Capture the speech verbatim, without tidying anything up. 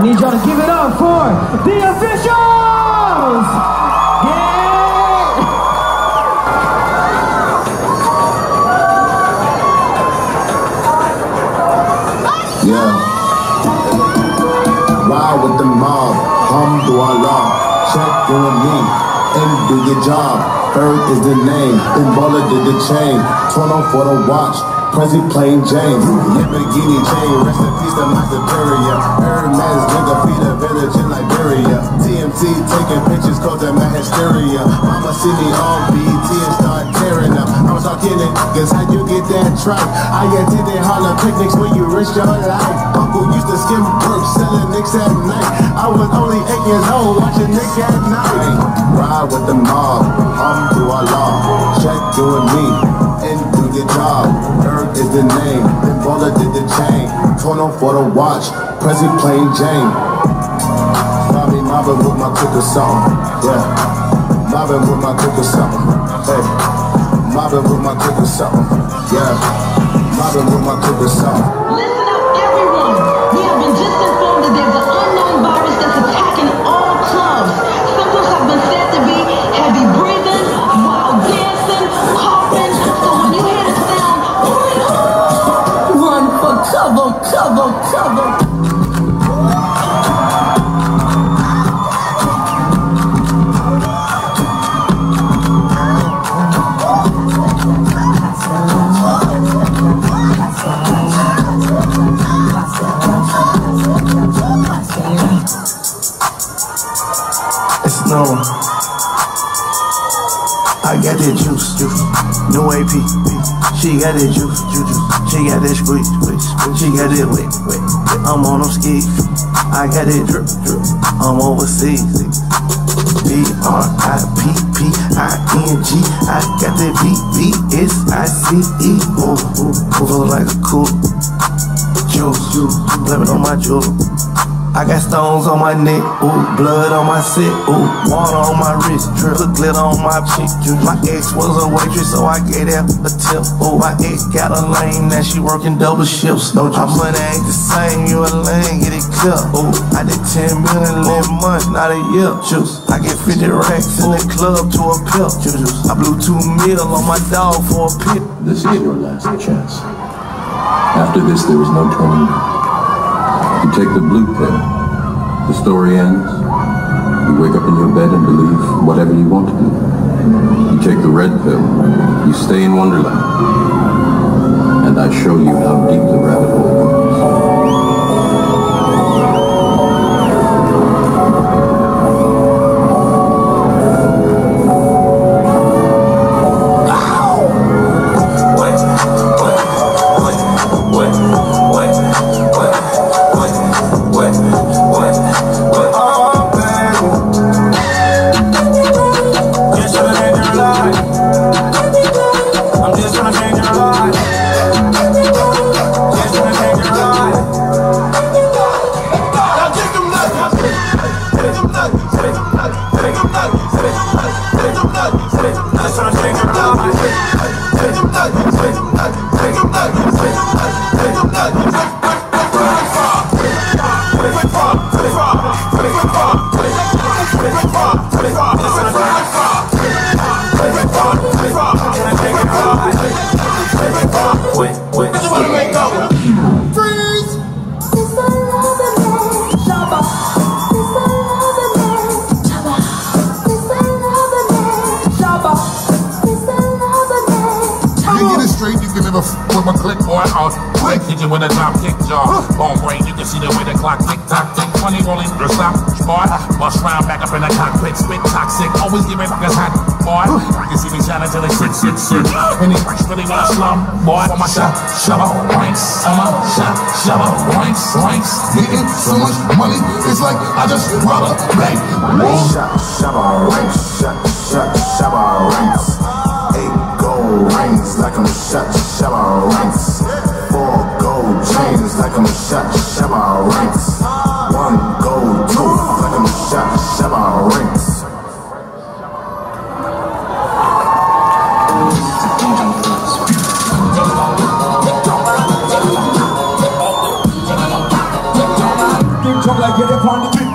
I need y'all to give it up for The Officials! Yeah! Yeah. Wow with the mob, alhamdulillah. Check for me and do your job. Earth is the name, Involved did the chain. Turn on for the watch. Prezi plain James, Lamborghini chain, rest in peace to my superior. Hermes nigga feed a village in Liberia. T M T taking pictures causing my hysteria. Mama see me on B E T and start tearing up. I was talking to niggas, how you get that tripe? I attended Harlem picnics when you risk your life. Uncle used to skim work, selling nicks at night. I was only eight years old watching Nick at night. Ride with the mob, alhamdulillah. Check doing me and do your job. Is the name, Involved did the chain. Torn on for the watch, Prezi plain Jane. Bobby mobbing with my click or something, yeah. Mobbing with my click or something, hey. Mobbing with my click or something, yeah. Mobbing with my click or something. Listen up everyone, we have been just informed that there's an unknown virus that's attacking all clubs. Symptoms have been said to be heavy breathing, wild dancing, coughing, so when you hear the sound, run for cover, cover, cover. It's snowing. I got that juice, juice. No A P. She got that juice, juice, she got that squeeze, squeeze, she got that wet, wet, wet. I'm on them skis, I got that drip, drip, I'm overseas. B R I P P I N G, I got that B B S I C E, ooh, ooh, ooh, like a cool juice, juice, lemon on my juice. I got stones on my neck, ooh, blood on my set, ooh, water on my wrist, drip of glitter on my cheek. My ex was a waitress, so I gave her a tip. Ooh, my ex got a lane, now she working double shifts. No, my money ain't the same, you a lane, get it cut. Ooh, I did ten million last month, not a year. Juice, I get fifty racks in the club to a pill. I blew two mil on my dog for a pit. This is your last chance. After this, there is no turning back. You take the blue pill, the story ends. You wake up in your bed and believe whatever you want to do. You take the red pill, you stay in Wonderland, and I show you how deep the rabbit hole with my click boy out, click hit you with a drop kick jaw. Bone brain, you can see the way the clock tick tock tick. Funny rolling, dress up, boy. Bust round back up in the cockpit, spit toxic. Always giving fuckers hot, boy. You can see me shine until they shit, shit, shit. And these freaks really wanna slum, boy. On my shot, shovel, ranks. On my shot, shovel, ranks, ranks. Getting so much money, it's like I just robbed a bank. Shot, shovel, ranks, shot, shot, shovel, ranks. Rings like I'm shot, shallow ranks. Four gold chains like I'm shot, shallow ranks. One gold tooth like I'm shot, shallow ranks. I get up on the trip.